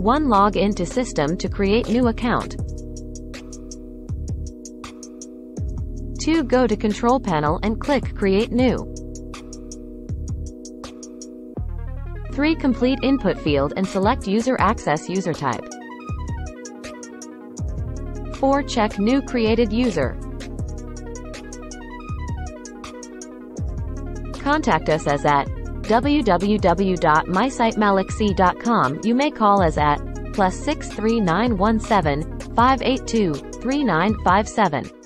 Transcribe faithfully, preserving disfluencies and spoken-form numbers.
one Log into system to create new account. two Go to control panel and click create new. three Complete input field and select user access user type. four Check new created user. Contact us as at w w w dot my site malixi dot com. You may call us at plus six three nine one seven, five eight two, three nine five seven.